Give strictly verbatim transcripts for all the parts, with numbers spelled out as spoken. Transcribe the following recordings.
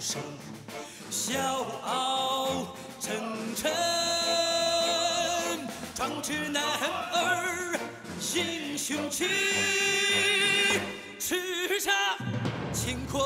生，笑傲成尘，壮志男儿英雄气，叱咤乾坤。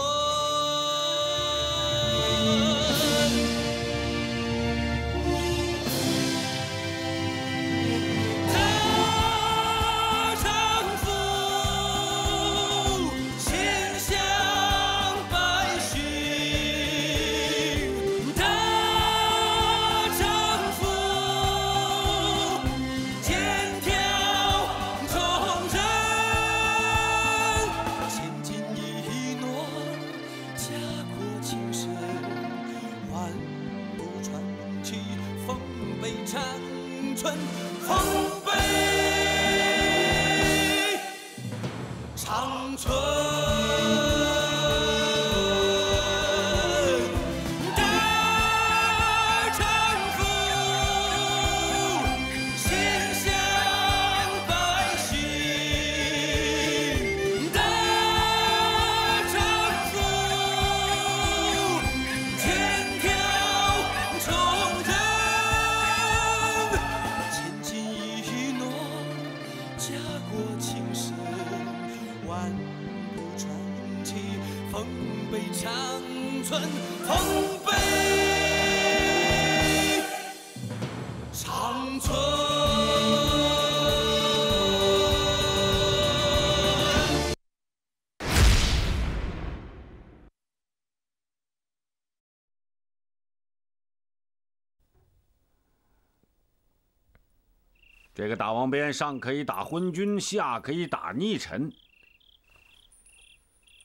这个打王鞭上可以打昏君，下可以打逆臣。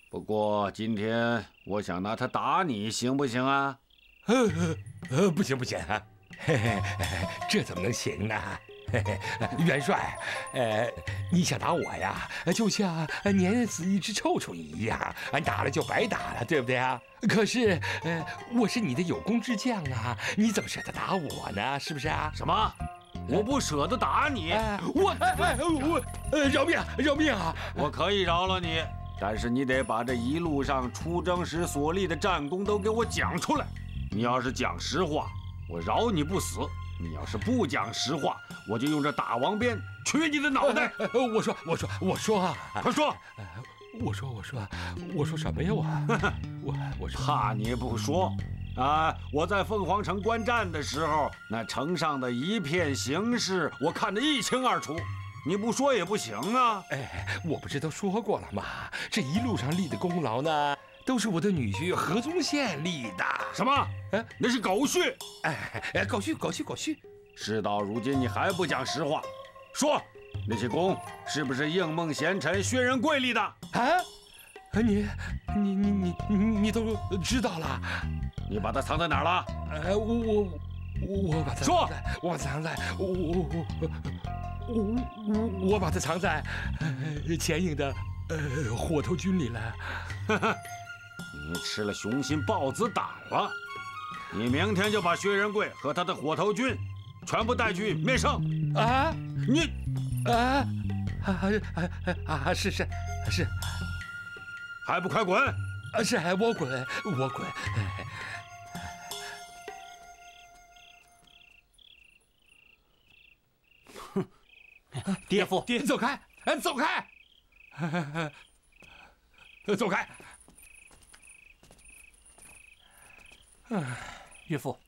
不过今天我想拿他打你，行不行啊？呃呃，不行不行，嘿嘿，这怎么能行呢？嘿嘿，元帅，呃，你想打我呀？就像碾死一只臭虫一样，打了就白打了，对不对啊？可是，呃，我是你的有功之将啊，你怎么舍得打我呢？是不是啊？什么？ 我不舍得打你，我哎我呃饶命饶命啊！我可以饶了你，但是你得把这一路上出征时所立的战功都给我讲出来。你要是讲实话，我饶你不死；你要是不讲实话，我就用这打王鞭取你的脑袋。我说我说我说啊！快说！我说我说我说什么呀我？我我怕你不说。 啊！我在凤凰城观战的时候，那城上的一片形势，我看得一清二楚。你不说也不行啊！哎，我不是都说过了吗？这一路上立的功劳呢，都是我的女婿何宗宪立的。什么？哎，那是狗婿！哎哎，狗婿，狗婿，狗婿！事到如今，你还不讲实话，说那些功是不是应梦贤臣薛仁贵立的？啊！ 你你你你你都知道了？你把它藏在哪儿了？呃，我我我把它说，我把它藏在我我我我我把它藏在钱颖的呃火头军里了。你吃了雄心豹子胆了！你明天就把薛仁贵和他的火头军全部带去灭圣啊！你啊啊啊啊！是是是。 还不快滚！啊，是我滚，我滚。哼！爹父，爹，走开！哎，走开！走开！岳父，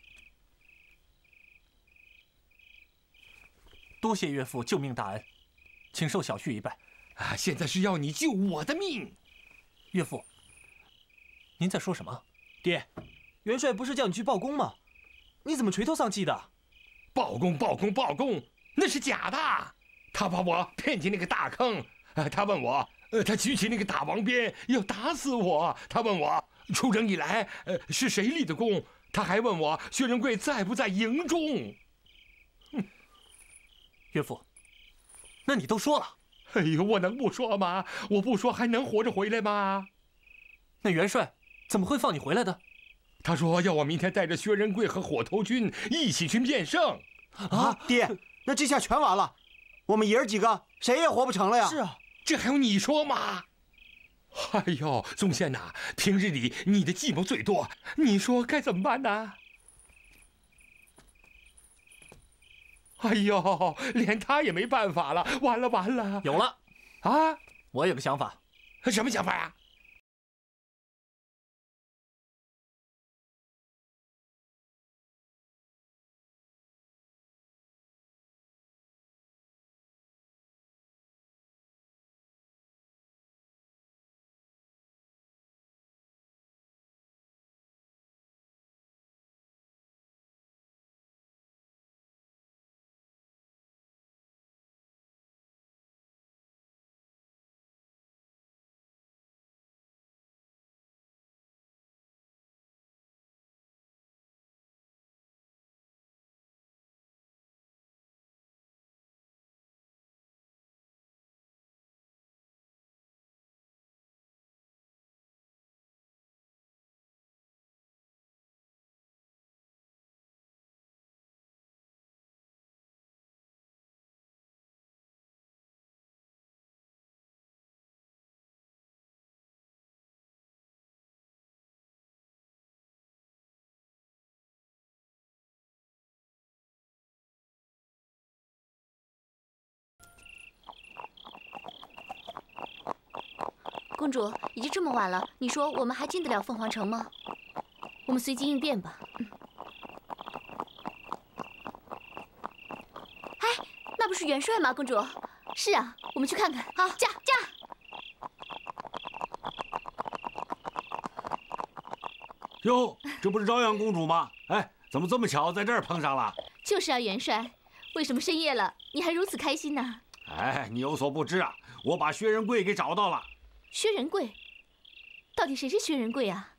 多谢岳父救命大恩，请受小婿一拜。啊，现在是要你救我的命。 岳父，您在说什么？爹，元帅不是叫你去报功吗？你怎么垂头丧气的？报功，报功，报功，那是假的。他把我骗进那个大坑，他问我，呃，他举起那个大王鞭要打死我。他问我出征以来，呃，是谁立的功？他还问我薛仁贵在不在营中。哼，岳父，那你都说了。 哎呦，我能不说吗？我不说还能活着回来吗？那元帅怎么会放你回来的？他说要我明天带着薛仁贵和火头军一起去面圣。啊，爹，那这下全完了，我们爷儿几个谁也活不成了呀！是啊，这还用你说吗？哎呦，宗宪呐，平日里你的计谋最多，你说该怎么办呢？哎呦，连他也没办法了，完了完了！有了，啊，我有个想法，什么想法呀？ 公主，已经这么晚了，你说我们还进得了凤凰城吗？我们随机应变吧。嗯。哎，那不是元帅吗？公主。是啊，我们去看看。好，驾驾。哟，这不是朝阳公主吗？哎，怎么这么巧，在这儿碰上了？就是啊，元帅，为什么深夜了你还如此开心呢？哎，你有所不知啊，我把薛仁贵给找到了。 薛仁贵，到底谁是薛仁贵呀？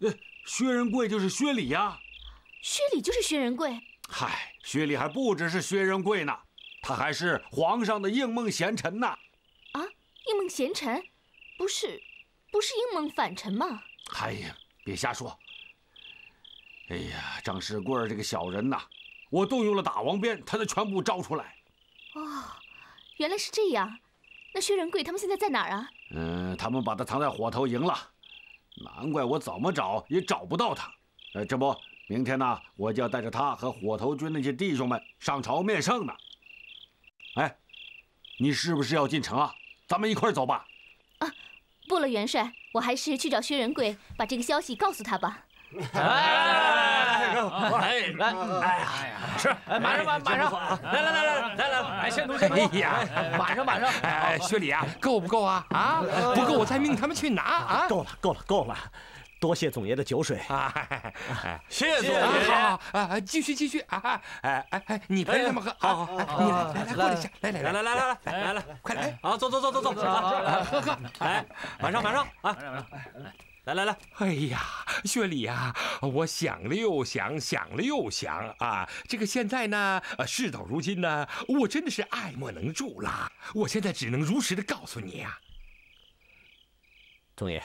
呃，薛仁贵就是薛礼呀。薛礼就是薛仁贵。嗨，薛礼还不只是薛仁贵呢，他还是皇上的应梦贤臣呐。啊，应梦贤臣，不是，不是应梦反臣吗？哎呀，别瞎说。哎呀，张世贵这个小人呐，我动用了打王鞭，他才全部招出来。哦，原来是这样。 那薛仁贵他们现在在哪儿啊？嗯，他们把他藏在火头营了，难怪我怎么找也找不到他。呃，这不，明天呢，我就要带着他和火头军那些弟兄们上朝面圣呢。哎，你是不是要进城啊？咱们一块儿走吧。啊，不了，元帅，我还是去找薛仁贵，把这个消息告诉他吧。哎，哎，哎呀，是，马上，马上，来来来来来来，哎，先读先读，哎呀，马上马上，哎，薛礼啊，够不够啊？啊，不够我再命他们去拿啊！够了，够了，够了，多谢总爷的酒水啊！谢谢总爷，好，啊，继续继续啊！哎哎哎，你陪他们喝，好，你来来过来一下，来来来来来来来来来，快来，好，走走走走走，喝喝，哎，马上马上啊！ 来来来，哎呀，薛礼呀，我想了又想，想了又想啊，这个现在呢，呃，事到如今呢，我真的是爱莫能助了。我现在只能如实的告诉你啊，总爷，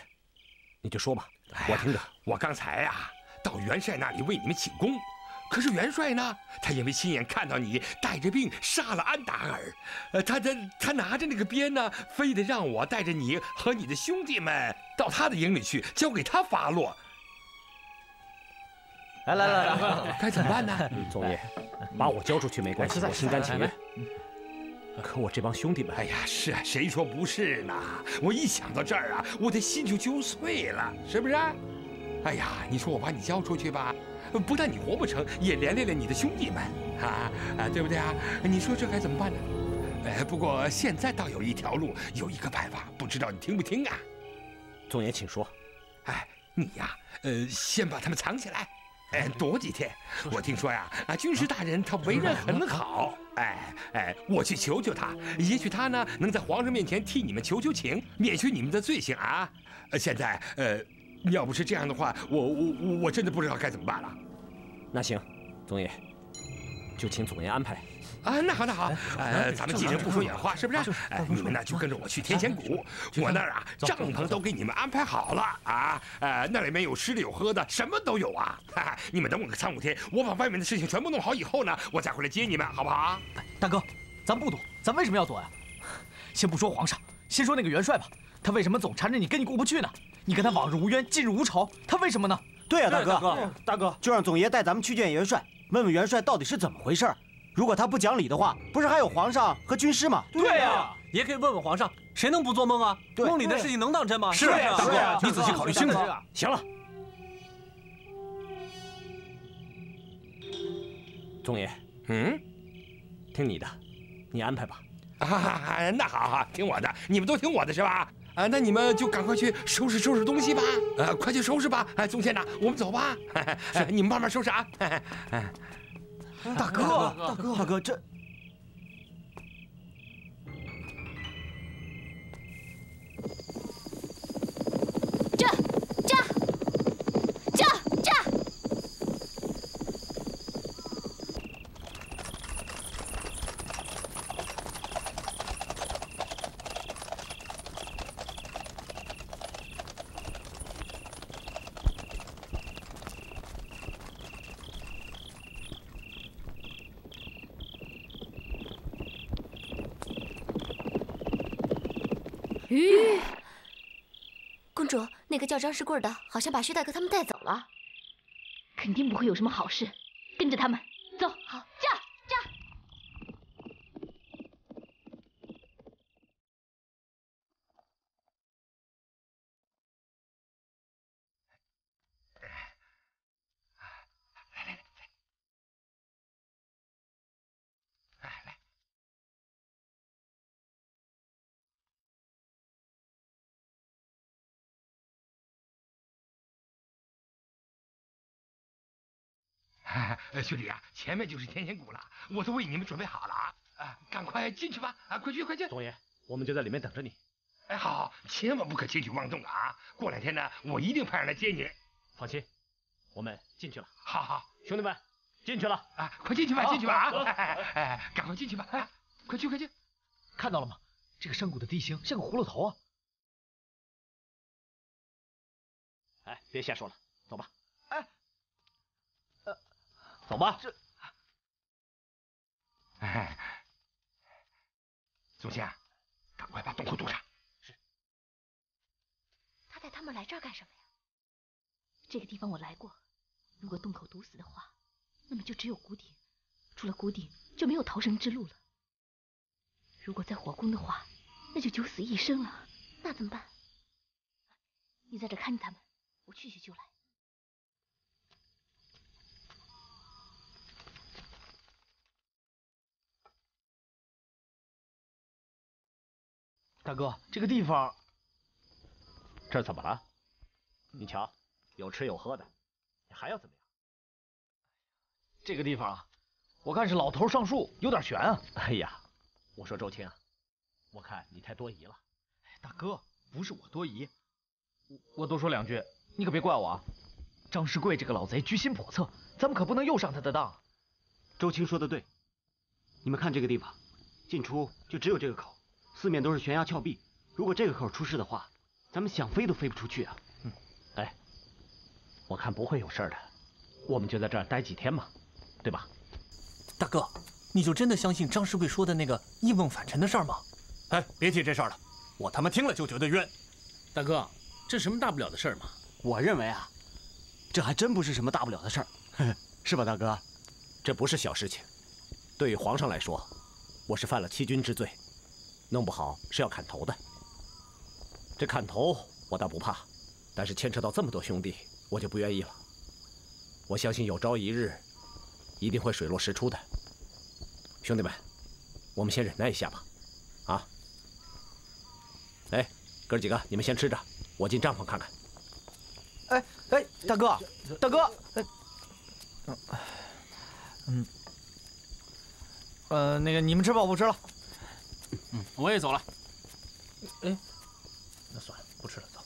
你就说吧，我听着。哎、我刚才啊，到元帅那里为你们请功，可是元帅呢，他因为亲眼看到你带着病杀了安达尔，呃，他他他拿着那个鞭呢，非得让我带着你和你的兄弟们。 到他的营里去，交给他发落。来来来来，该怎么办呢？总爷，把我交出去没关系，我心甘情愿。可我这帮兄弟们……哎呀，是啊，谁说不是呢？我一想到这儿啊，我的心就揪碎了，是不是？哎呀，你说我把你交出去吧，不但你活不成，也连累了你的兄弟们啊啊，对不对啊？你说这该怎么办呢？哎，不过现在倒有一条路，有一个办法，不知道你听不听啊？ 总爷，请说。哎，你呀，呃，先把他们藏起来，哎，躲几天。我听说呀，啊，军师大人他为人很好，哎哎，我去求求他，也许他呢能在皇上面前替你们求求情，免去你们的罪行啊。现在，呃，要不是这样的话，我我我真的不知道该怎么办了。那行，总爷，就请总爷安排。 啊，那好，那好，呃，咱们既然不说远话，是不是？哎，你们呢就跟着我去天险谷，我那儿啊帐篷都给你们安排好了啊，呃，那里面有吃的有喝的，什么都有啊。你们等我个三五天，我把外面的事情全部弄好以后呢，我再回来接你们，好不好啊？大哥，咱不躲，咱为什么要躲呀？先不说皇上，先说那个元帅吧。他为什么总缠着你，跟你过不去呢？你跟他往日无冤，近日无仇，他为什么呢？对啊，大哥，大哥，就让总爷带咱们去见元帅，问问元帅到底是怎么回事。如果他不讲理的话，不是还有皇上和军师吗？对呀，也可以问问皇上，谁能不做梦啊？梦里的事情能当真吗？是啊，大哥，你仔细考虑清楚。行了，总爷，嗯，听你的，你安排吧。 啊，那好好听我的，你们都听我的是吧？啊，那你们就赶快去收拾收拾东西吧，啊，快去收拾吧！哎，宗县长，我们走吧。哎，你们慢慢收拾啊。大哥，大哥，大哥，这这这这这，咦，公主，那个叫张世贵的，好像把薛大哥他们带走了，肯定不会有什么好事。跟着他们走，好，驾驾。来来来来，来来。 哎，兄弟啊，前面就是天仙谷了，我都为你们准备好了啊！啊，赶快进去吧！啊，快去快去！总爷，我们就在里面等着你。哎，好，好，千万不可轻举妄动啊！过两天呢，我一定派人来接你。放心，我们进去了。好好，兄弟们，进去了啊！快进去吧，进去吧啊！哎哎，赶快进去吧！哎，快去快去！看到了吗？这个山谷的地形像个葫芦头啊！哎，别瞎说了，走吧。哎。 走吧。这，哎，宗宪，赶快把洞口堵上。是。他带他们来这儿干什么呀？这个地方我来过，如果洞口堵死的话，那么就只有谷底，除了谷底就没有逃生之路了。如果在火宫的话，那就九死一生了。那怎么办？你在这看着他们，我去去就来。 大哥，这个地方，这怎么了？你瞧，有吃有喝的，你还要怎么样？这个地方啊，我看是老头上树，有点悬啊。哎呀，我说周青啊，我看你太多疑了。大哥，不是我多疑，我我多说两句，你可别怪我啊。张世贵这个老贼居心叵测，咱们可不能又上他的当啊。周青说的对，你们看这个地方，进出就只有这个口。 四面都是悬崖峭壁，如果这个口出事的话，咱们想飞都飞不出去啊！嗯，哎，我看不会有事的，我们就在这儿待几天嘛，对吧？大哥，你就真的相信张世贵说的那个异梦返尘的事儿吗？哎，别提这事儿了，我他妈听了就觉得冤。大哥，这什么大不了的事儿嘛？我认为啊，这还真不是什么大不了的事儿，是吧，大哥？这不是小事情，对于皇上来说，我是犯了欺君之罪。 弄不好是要砍头的。这砍头我倒不怕，但是牵扯到这么多兄弟，我就不愿意了。我相信有朝一日，一定会水落石出的。兄弟们，我们先忍耐一下吧，啊！哎，哥几个，你们先吃着，我进帐篷看看。哎哎，大哥，大哥，哎，嗯，呃，那个你们吃吧，我不吃了。 嗯，我也走了。哎，那算了，不吃了，走。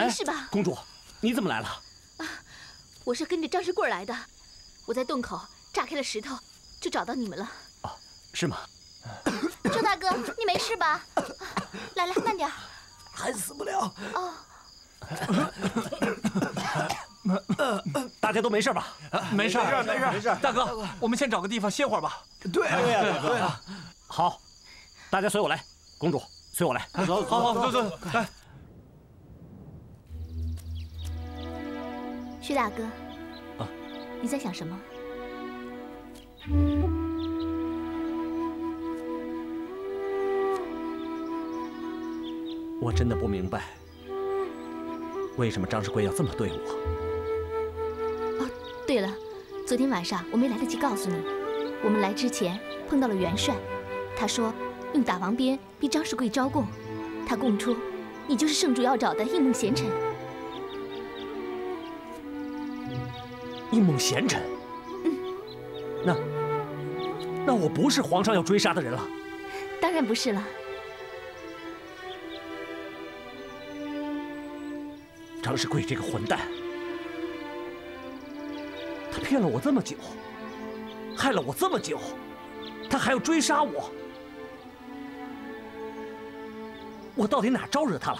您是吧？公主，你怎么来了？啊，我是跟着张石棍来的。我在洞口炸开了石头，就找到你们了。啊，是吗？周大哥，你没事吧？来来，慢点，还死不了。哦。 大家都没事吧？没事，没事，没事，没事。大哥，我们先找个地方歇会儿吧。对呀，对呀。好，大家随我来，公主随我来。走，好好，走走，来。徐大哥，啊，你在想什么？我真的不明白。 为什么张世贵要这么对我？哦，对了，昨天晚上我没来得及告诉你，我们来之前碰到了元帅，他说用打王鞭逼张世贵招供，他供出你就是圣主要找的应梦贤臣。应梦贤臣？嗯。那那我不是皇上要追杀的人了？当然不是了。 张世贵这个混蛋，他骗了我这么久，害了我这么久，他还要追杀我，我到底哪招惹他了？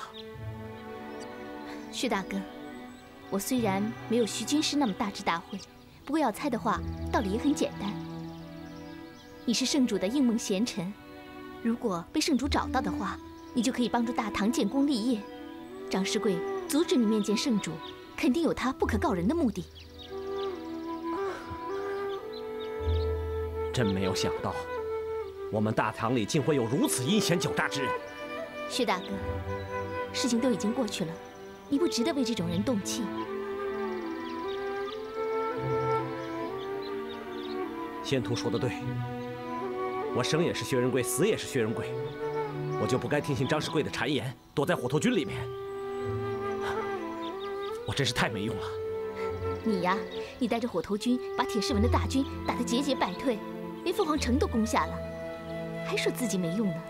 徐大哥，我虽然没有徐军师那么大智大慧，不过要猜的话，道理也很简单。你是圣主的应梦贤臣，如果被圣主找到的话，你就可以帮助大唐建功立业。张世贵。 阻止你面见圣主，肯定有他不可告人的目的。真没有想到，我们大唐里竟会有如此阴险狡诈之人。徐大哥，事情都已经过去了，你不值得为这种人动气。仙徒说的对，我生也是薛仁贵，死也是薛仁贵，我就不该听信张世贵的谗言，躲在火头军里面。 我真是太没用了！你呀，你带着火头军把铁狮文的大军打得节节败退，连凤凰城都攻下了，还说自己没用呢。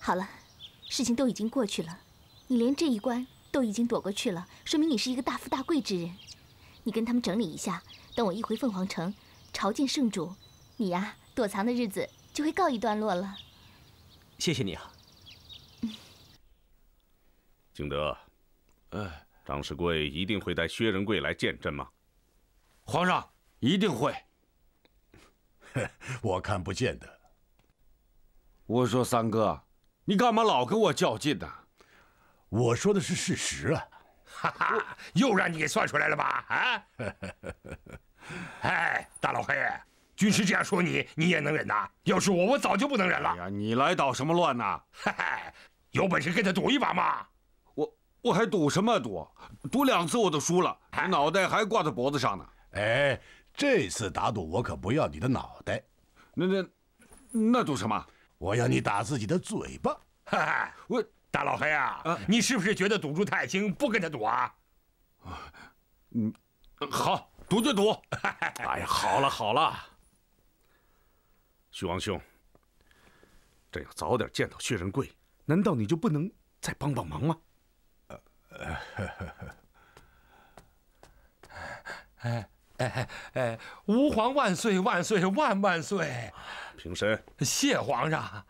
好了，事情都已经过去了，你连这一关都已经躲过去了，说明你是一个大富大贵之人。你跟他们整理一下，等我一回凤凰城，朝见圣主，你呀躲藏的日子就会告一段落了。谢谢你啊，景德。 哎，张世贵一定会带薛仁贵来见朕吗？皇上一定会。我看不见的。我说三哥，你干嘛老跟我较劲呢？我说的是事实啊！哈哈，又让你给算出来了吧？啊！哎，大老黑，军师这样说你，你也能忍呐？要是我，我早就不能忍了。哎呀，你来捣什么乱呐？嘿嘿，有本事跟他赌一把嘛！ 我还赌什么赌？赌两次我都输了，脑袋还挂在脖子上呢。哎，这次打赌我可不要你的脑袋，那那那赌什么？我要你打自己的嘴巴。哈哈，我大老黑啊，啊你是不是觉得赌注太轻，不跟他赌啊？嗯，好，赌就赌。哎呀，好了好了，徐王兄，朕要早点见到薛仁贵，难道你就不能再帮帮忙吗？ 哎哎哎！吾皇万岁万岁万万岁！平身，谢皇上。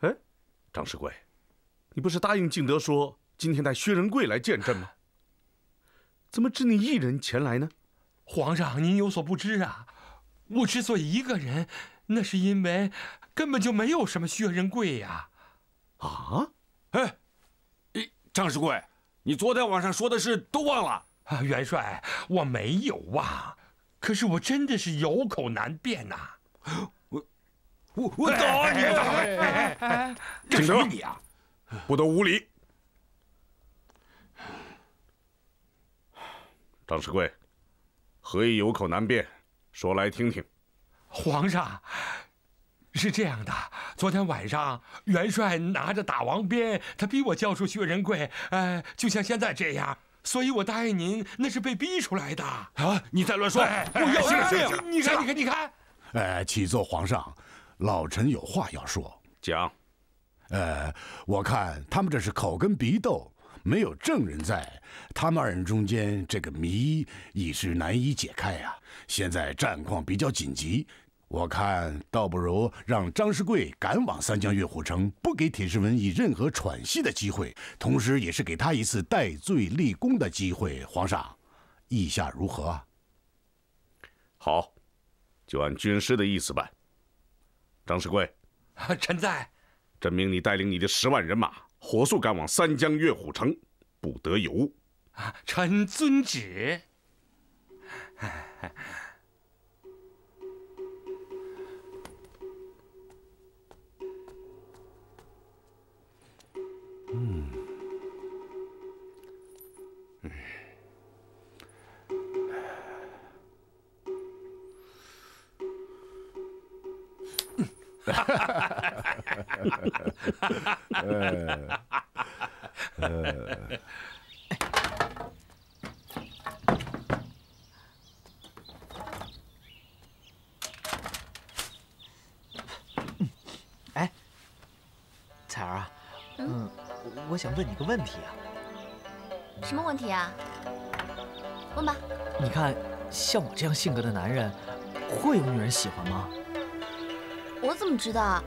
哎，张世贵，你不是答应敬德说今天带薛仁贵来见朕吗？怎么只你一人前来呢？皇上，您有所不知啊，我之所以一个人，那是因为根本就没有什么薛仁贵呀。啊？ 哎，张世贵，你昨天晚上说的事都忘了啊？元帅，我没有忘、啊，可是我真的是有口难辩呐、啊。我我我打、啊、你！哎哎哎，景德，你啊，不得无礼！张世贵，何以有口难辩？说来听听。皇上。 是这样的，昨天晚上元帅拿着打王鞭，他逼我交出薛仁贵，呃，就像现在这样，所以我答应您，那是被逼出来的啊！你再乱说，我要命！你看，你看，你看！哎，启奏皇上，老臣有话要说。讲。呃，我看他们这是口跟鼻斗，没有证人在，他们二人中间这个谜已是难以解开呀、啊。现在战况比较紧急，我看倒不如让张世贵赶往三江月虎城，不给铁世文以任何喘息的机会，同时也是给他一次戴罪立功的机会。皇上，意下如何啊？好，就按军师的意思办。张世贵，臣在。 朕命你带领你的十万人马，火速赶往三江越虎城，不得有误。啊，臣遵旨。嗯，嗯，哈哈哈哈。 呃，呃，哎，彩儿啊，嗯，我想问你个问题啊。什么问题啊？问吧。你看，像我这样性格的男人，会有女人喜欢吗？我怎么知道？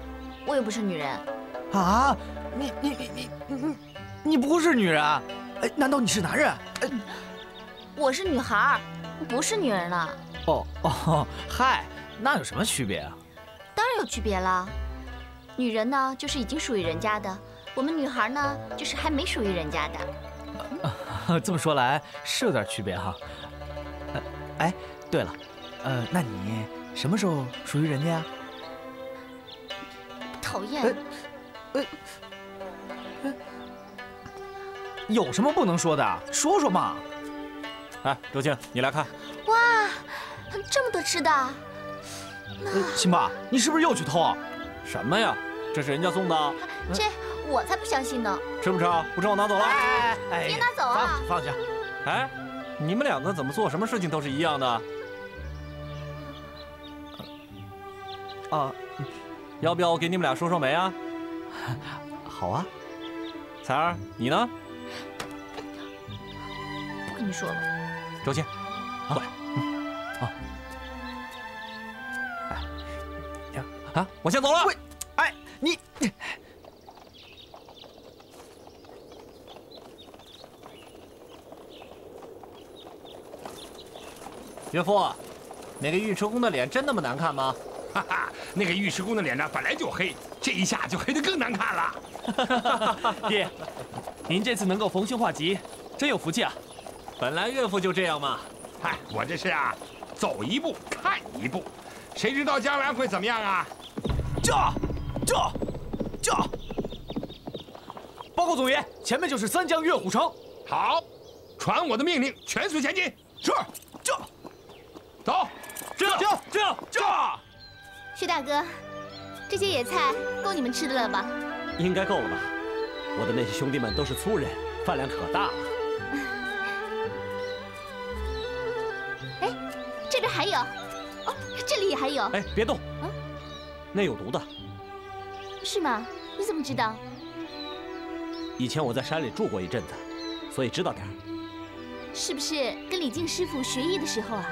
我也不是女人，啊！你你你你你你不是女人，哎，难道你是男人？哎，我是女孩，不是女人了。哦哦，嗨，那有什么区别啊？当然有区别了。女人呢，就是已经属于人家的；我们女孩呢，就是还没属于人家的。这么说来是有点区别哈。哎，对了，呃，那你什么时候属于人家呀？ 讨厌，呃，有什么不能说的？说说嘛！哎，周静，你来看。哇，这么多吃的！辛巴，你是不是又去偷啊？什么呀？这是人家送的。这我才不相信呢！吃不吃啊？不吃我拿走了。哎哎哎！别拿走啊！放下。哎，你们两个怎么做什么事情都是一样的？啊。 要不要我给你们俩说说媒啊？好啊，彩儿，你呢？不跟你说了。周倩，过来。啊。哎，啊，我先走了。哎，你。岳父，那个尉迟恭的脸真那么难看吗？ 哈哈，那个尉迟恭的脸呢，本来就黑，这一下就黑得更难看了。爹，您这次能够逢凶化吉，真有福气啊！本来岳父就这样嘛。嗨，我这是啊，走一步看一步，谁知道将来会怎么样啊？这，这，这！报告总爷，前面就是三江越虎城。好，传我的命令，全速前进。是，这，走，这，这，这，这。 薛大哥，这些野菜够你们吃的了吧？应该够了吧？我的那些兄弟们都是粗人，饭量可大了。哎，这边还有，哦，这里也还有。哎，别动！嗯，那有毒的。是吗？你怎么知道？以前我在山里住过一阵子，所以知道点儿。是不是跟李靖师傅学艺的时候啊？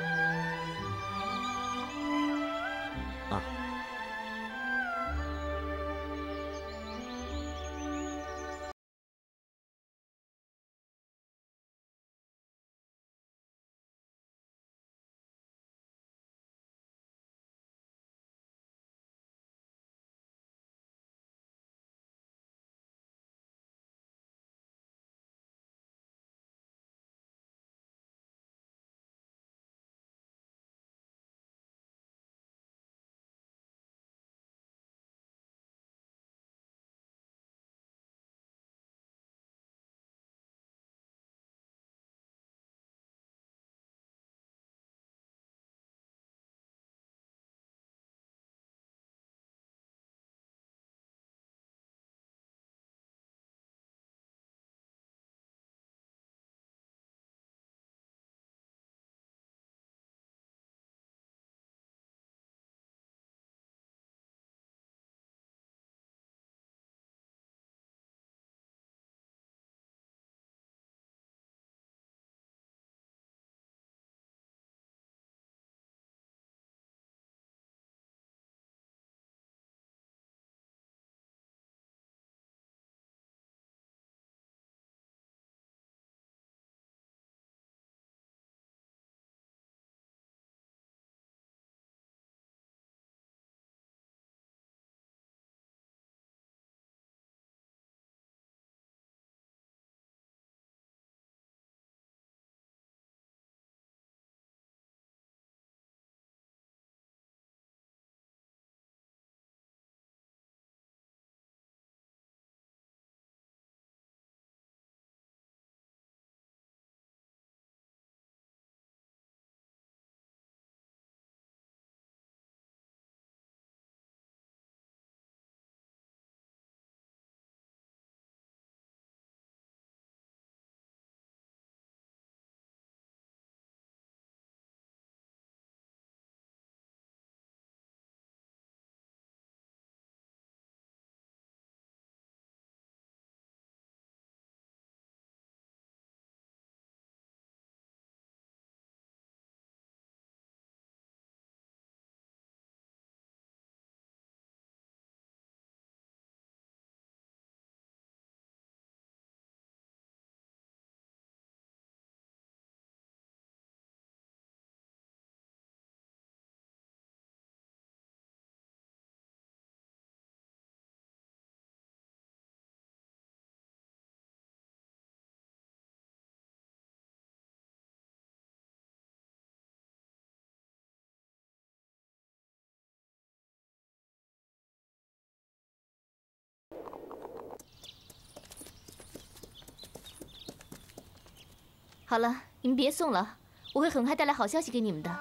好了，你们别送了，我会很快带来好消息给你们的。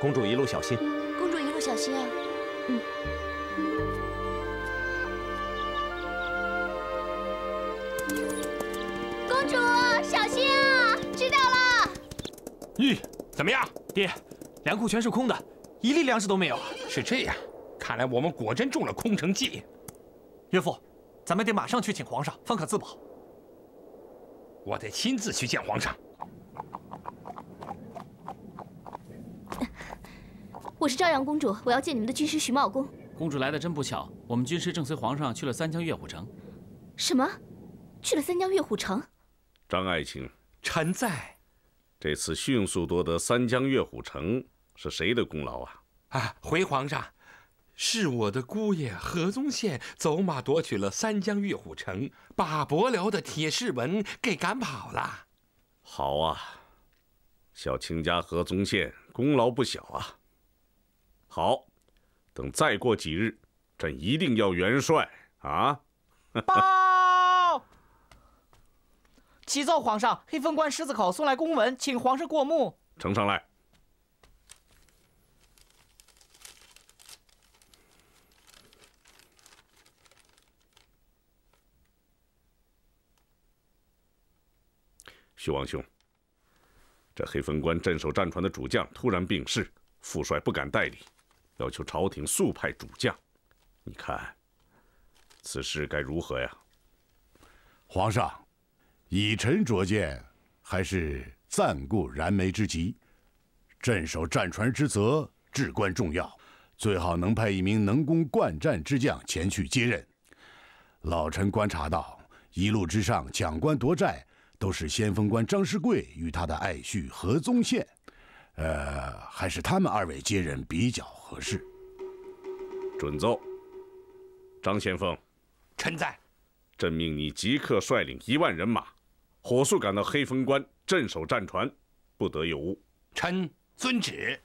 公主一路小心。公主一路小心啊。嗯。公主小心啊！知道了。咦，怎么样，爹？粮库全是空的，一粒粮食都没有。是这样，看来我们果真中了空城计。岳父，咱们得马上去请皇上，方可自保。 我得亲自去见皇上。我是昭阳公主，我要见你们的军师徐茂公。公主来的真不巧，我们军师正随皇上去了三江越虎城。什么？去了三江越虎城？张爱卿，臣在。这次迅速夺得三江越虎城是谁的功劳啊？啊，回皇上，是我的姑爷何宗宪走马夺取了三江越虎城。 把伯辽的铁世文给赶跑了。好啊，小卿家何宗宪功劳不小啊。好，等再过几日，朕一定要元帅啊！报！启奏皇上，黑风关狮子口送来公文，请皇室过目。呈上来。徐王兄，这黑风关镇守战船的主将突然病逝，副帅不敢代理，要求朝廷速派主将。你看，此事该如何呀？皇上，以臣拙见，还是暂顾燃眉之急。镇守战船之责至关重要，最好能派一名能攻惯战之将前去接任。老臣观察到，一路之上抢官夺寨。 都是先锋官张士贵与他的爱婿何宗宪，呃，还是他们二位接任比较合适。准奏。张先锋，臣在。朕命你即刻率领一万人马，火速赶到黑风关镇守战船，不得有误。臣遵旨。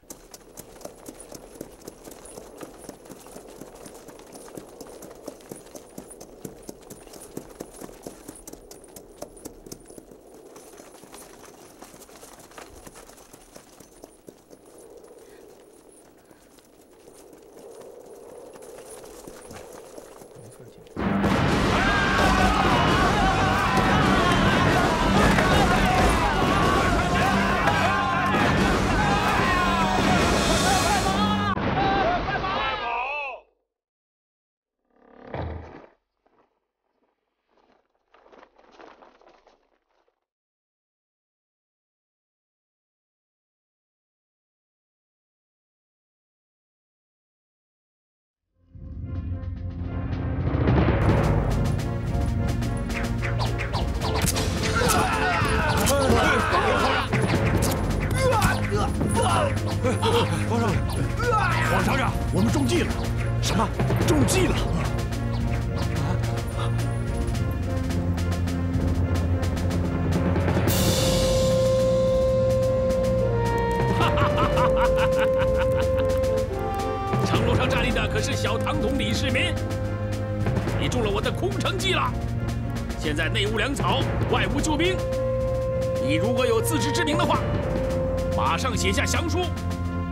写下降书，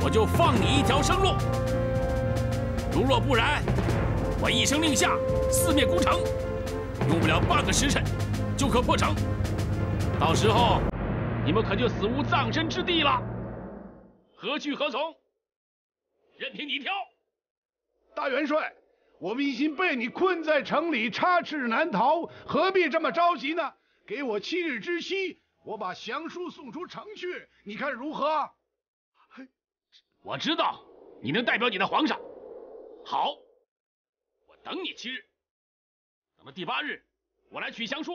我就放你一条生路。如若不然，我一声令下，四灭孤城，用不了半个时辰就可破城。到时候，你们可就死无葬身之地了。何去何从，任凭你挑。大元帅，我们已经被你困在城里，插翅难逃，何必这么着急呢？给我七日之期，我把降书送出城去，你看如何？ 我知道你能代表你的皇上，好，我等你七日。等到第八日，我来取降书。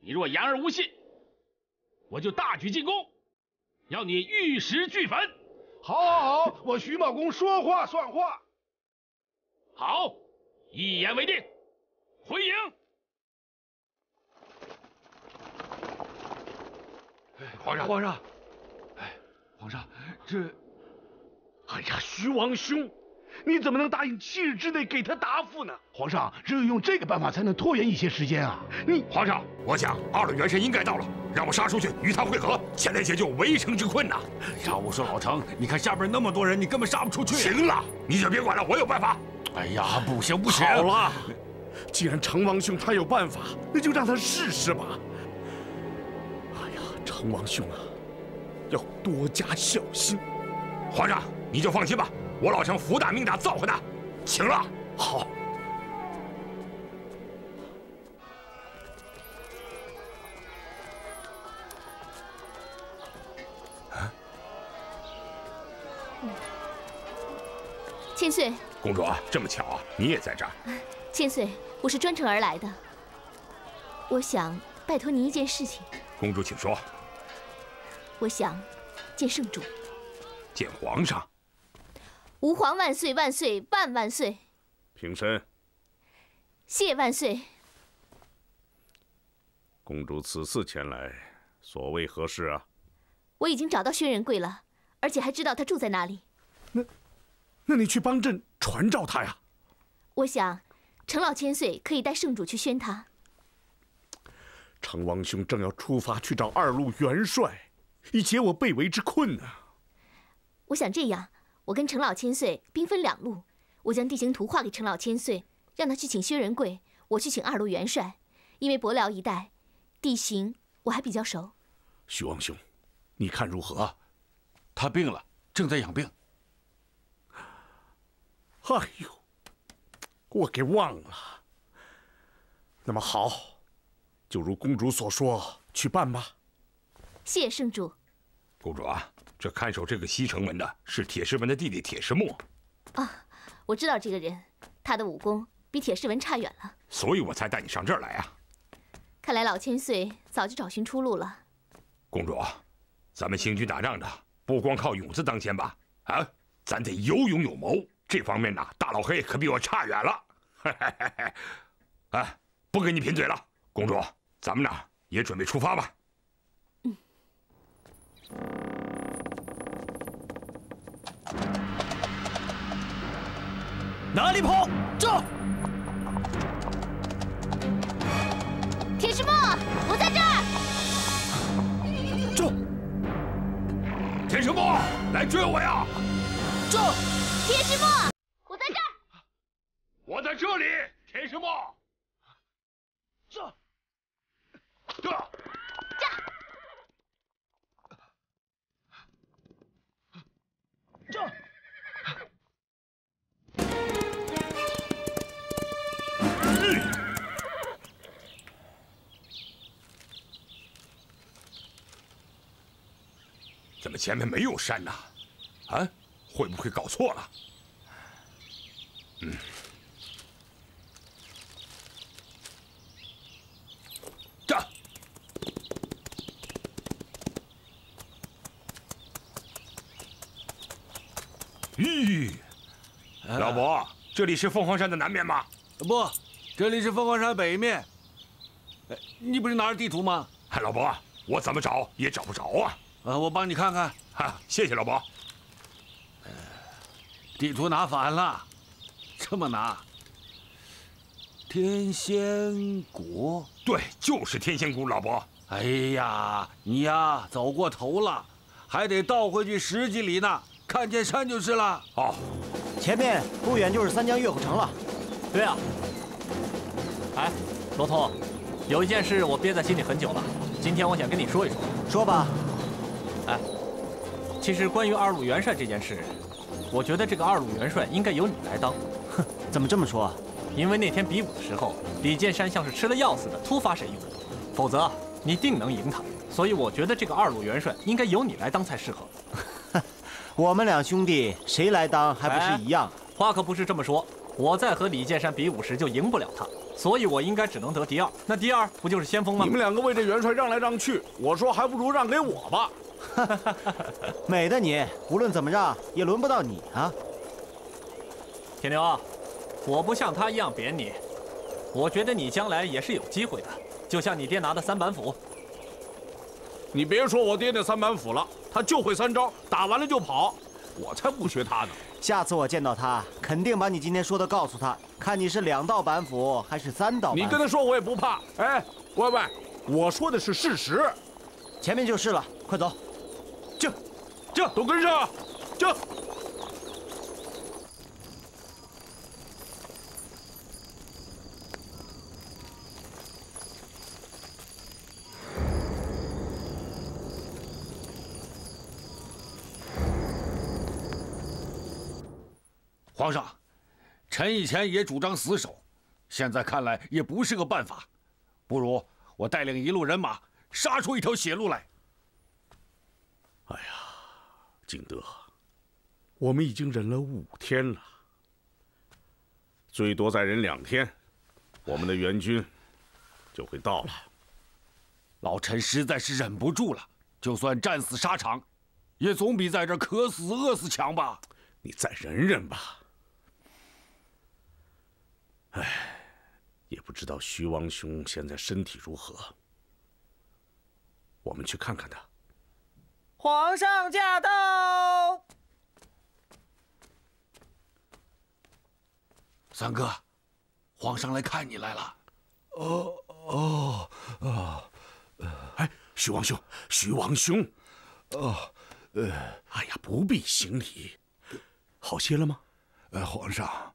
你若言而无信，我就大举进攻，要你玉石俱焚。好，好，好，我徐茂公说话算话。好，一言为定。回营。皇上，皇上，哎，皇上，这。 哎呀，徐王兄，你怎么能答应七日之内给他答复呢？皇上，只有用这个办法才能拖延一些时间啊！你皇上，我想二路元神应该到了，让我杀出去与他会合，现在解救围城之困呐！让我说老程，你看下边那么多人，你根本杀不出去。行了，你就别管了，我有办法。哎呀，不行不行！好了，既然成王兄他有办法，那就让他试试吧。哎呀，成王兄啊，要多加小心。皇上，你就放心吧。 我老程福大命大，造化大，请了。好。啊！千岁，公主啊，这么巧啊，你也在这儿。千岁，我是专程而来的，我想拜托您一件事情。公主，请说。我想见圣主。见皇上。 吾皇万岁万岁万万岁！平身。谢万岁。公主此次前来，所谓何事啊？我已经找到薛仁贵了，而且还知道他住在哪里。那，那你去帮朕传召他呀？我想，程老千岁可以带圣主去宣他。成王兄正要出发去找二路元帅，以解我被围之困啊。我想这样。 我跟程老千岁兵分两路，我将地形图画给程老千岁，让他去请薛仁贵，我去请二路元帅。因为伯辽一带地形我还比较熟。徐王兄，你看如何？他病了，正在养病。哎呦，我给忘了。那么好，就如公主所说，去办吧。谢圣主。公主啊。 这看守这个西城门的是铁狮文的弟弟铁狮墨，啊，我知道这个人，他的武功比铁狮文差远了，所以我才带你上这儿来啊。看来老千岁早就找寻出路了。公主，咱们行军打仗的不光靠勇字当先吧，啊，咱得有勇有谋，这方面呢，大老黑可比我差远了。哎，不跟你贫嘴了，公主，咱们呢也准备出发吧。嗯。 哪里跑？这！铁石墨，我在这儿。这！铁石墨，来追我呀！这！铁石墨，我在这儿。我在这里，铁石墨。这！这！这！这！ 怎么前面没有山呢？啊，会不会搞错了？嗯，这，咦，老伯，这里是凤凰山的南面吗？不，这里是凤凰山北面。哎，你不是拿着地图吗？哎，老伯，我怎么找也找不着啊。 呃，我帮你看看，哈，谢谢老伯。地图拿反了，这么拿。天仙谷，对，就是天仙谷，老伯。哎呀，你呀走过头了，还得倒回去十几里呢，看见山就是了。哦，前面不远就是三江越虎城了。对啊。哎，罗通，有一件事我憋在心里很久了，今天我想跟你说一说。说吧。 哎，其实关于二路元帅这件事，我觉得这个二路元帅应该由你来当。哼，怎么这么说啊？因为那天比武的时候，李建山像是吃了药似的突发神勇，否则你定能赢他。所以我觉得这个二路元帅应该由你来当才适合。我们两兄弟谁来当还不是一样？哎、话可不是这么说。我在和李建山比武时就赢不了他，所以我应该只能得第二。那第二不就是先锋吗？你们两个为这元帅让来让去，我说还不如让给我吧。 美的你，无论怎么让也轮不到你啊！铁牛啊，我不像他一样贬你，我觉得你将来也是有机会的，就像你爹拿的三板斧。你别说我爹那三板斧了，他就会三招，打完了就跑，我才不学他呢。下次我见到他，肯定把你今天说的告诉他，看你是两道板斧还是三道板斧。你跟他说我也不怕。哎，喂喂，我说的是事实，前面就是了，快走。这，这都跟上，这。 皇上，臣以前也主张死守，现在看来也不是个办法，不如我带领一路人马杀出一条血路来。哎呀，景德，我们已经忍了五天了，最多再忍两天，我们的援军就会到了。老臣实在是忍不住了，就算战死沙场，也总比在这渴死饿死强吧。你再忍忍吧。 哎，也不知道徐王兄现在身体如何。我们去看看他。皇上驾到！三哥，皇上来看你来了。哦哦哦！哎，徐王兄，徐王兄，哦，呃，哎呀，不必行礼。好些了吗？呃，皇上。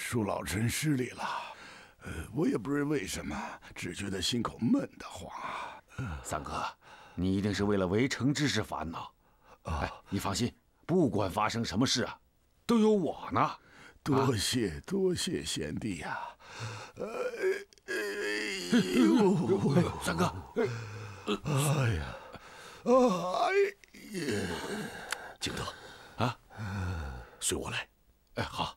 恕老臣失礼了，呃，我也不知为什么，只觉得心口闷得慌啊。三哥，你一定是为了围城之事烦恼。哎，你放心，不管发生什么事啊，都有我呢。多谢多谢贤弟呀。呃，哎呦，三哥，哎呀，哎呀，景德，啊，随我来。哎，好。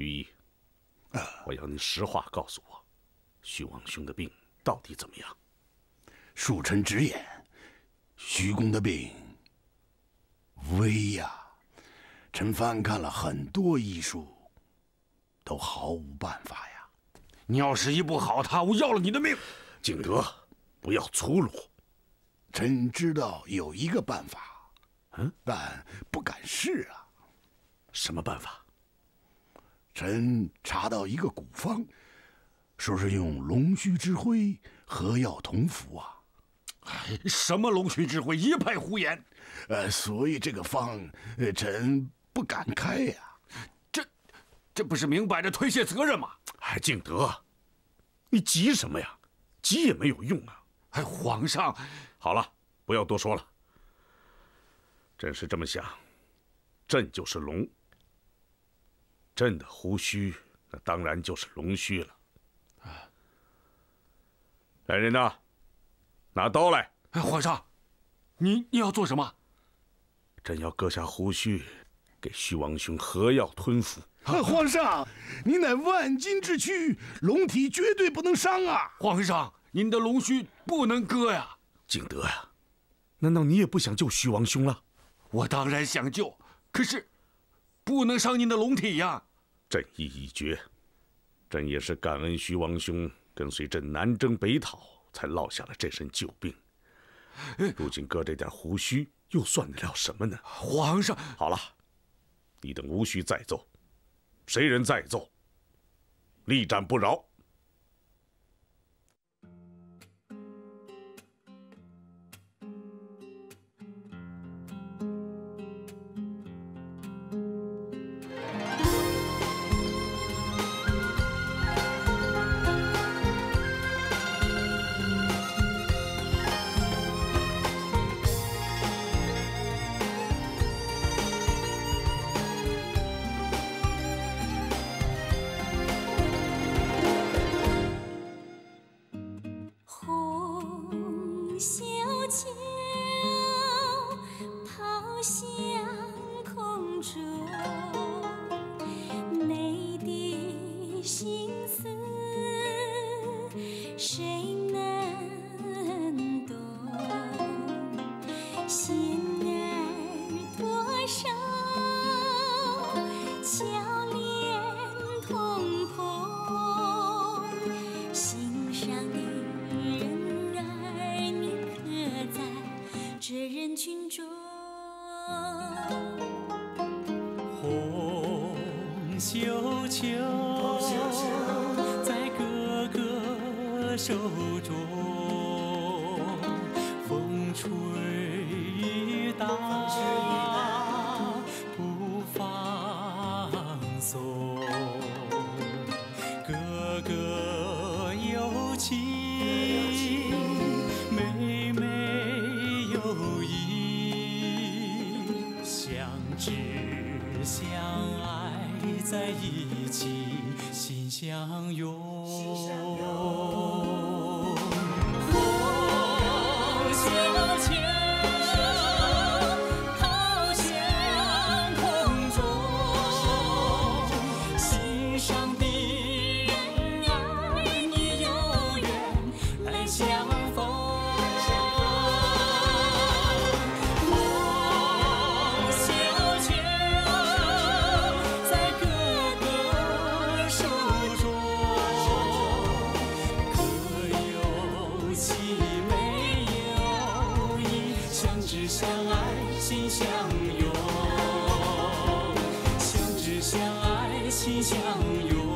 御医，我要您实话告诉我，徐王兄的病到底怎么样？恕臣直言，徐公的病危呀、啊！臣翻看了很多医书，都毫无办法呀。你要是医不好他，我要了你的命！景德，不要粗鲁。臣知道有一个办法，嗯，但不敢试啊。什么办法？ 臣查到一个古方，说是用龙须之灰合药同服啊。哎，什么龙须之灰，一派胡言。呃，所以这个方，呃，臣不敢开呀、啊。这，这不是明摆着推卸责任吗？哎，敬德，你急什么呀？急也没有用啊。哎，皇上，好了，不要多说了。朕是这么想，朕就是龙。 朕的胡须，那当然就是龙须了。啊！来人呐，拿刀来！哎，皇上，你你要做什么？朕要割下胡须，给徐王兄合药吞服。啊、皇上，您乃万金之躯，龙体绝对不能伤啊！皇上，您的龙须不能割呀、啊！景德呀、啊，难道你也不想救徐王兄了？我当然想救，可是不能伤您的龙体呀！ 朕意已决，朕也是感恩徐王兄跟随朕南征北讨，才落下了这身旧病。如今割这点胡须，又算得了什么呢？皇上，好了，你等无需再奏，谁人再奏，立斩不饶。 桥连通通。绣球在哥哥手中，风吹雨打不放松。哥哥有情，妹妹有意，相知相爱。 在一起，心相拥。红绣球抛向空中，心上的人呀，你永远来相逢。红绣球。 相爱，心相拥；相知相爱，心相拥。